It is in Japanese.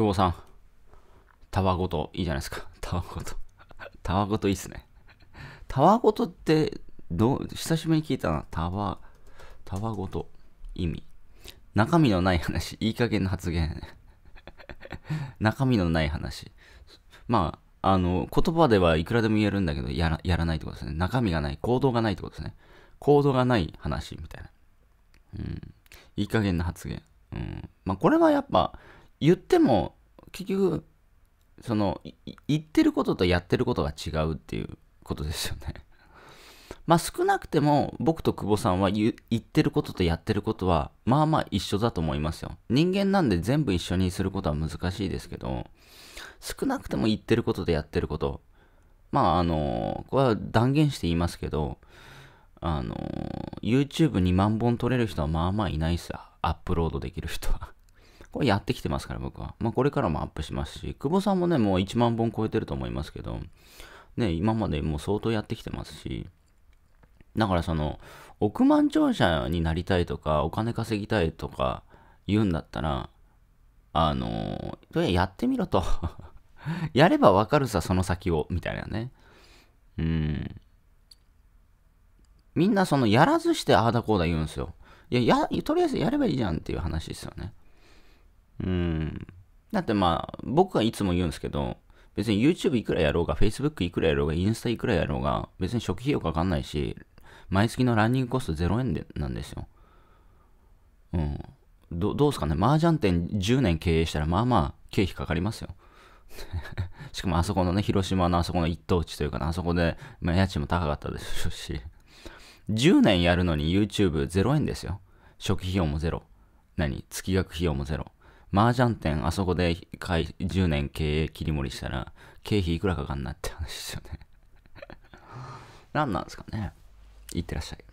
久保さん、タワゴトいいじゃないですか。タワゴト。タワゴトいいっすね。タワゴトって久しぶりに聞いたな。タワゴト。意味。中身のない話。いい加減な発言。中身のない話。まあ、言葉ではいくらでも言えるんだけど、やらないってことですね。中身がない。行動がないってことですね。行動がない話みたいな。うん。いい加減な発言。うん。まあ、これはやっぱ、言っても、結局、言ってることとやってることが違うっていうことですよね。まあ少なくても僕と久保さんは言ってることとやってることはまあまあ一緒だと思いますよ。人間なんで全部一緒にすることは難しいですけど、少なくても言ってることとやってること、まあこれは断言して言いますけど、YouTube2 万本撮れる人はまあまあいないですよ。アップロードできる人は。これやってきてますから僕は。まあこれからもアップしますし、久保さんもね、もう1万本超えてると思いますけど、ね、今までもう相当やってきてますし、だから億万長者になりたいとか、お金稼ぎたいとか言うんだったら、とりあえずやってみろと。やればわかるさ、その先を、みたいなね。みんなやらずしてああだこうだ言うんですよ。いや、とりあえずやればいいじゃんっていう話ですよね。だってまあ、僕はいつも言うんですけど、別に YouTube いくらやろうが、Facebook いくらやろうが、インスタいくらやろうが、別に初期費用かかんないし、毎月のランニングコスト0円でなんですよ。うん。どうすかね、麻雀店10年経営したら、まあまあ、経費かかりますよ。しかもあそこのね、広島のあそこの一等地というか、ね、あそこで、まあ、家賃も高かったでしょうし、10年やるのに YouTube0 円ですよ。初期費用もゼロ。月額費用もゼロ。麻雀店あそこで10年経営切り盛りしたら経費いくらかかんなって話ですよね。何なんですかね。いってらっしゃい。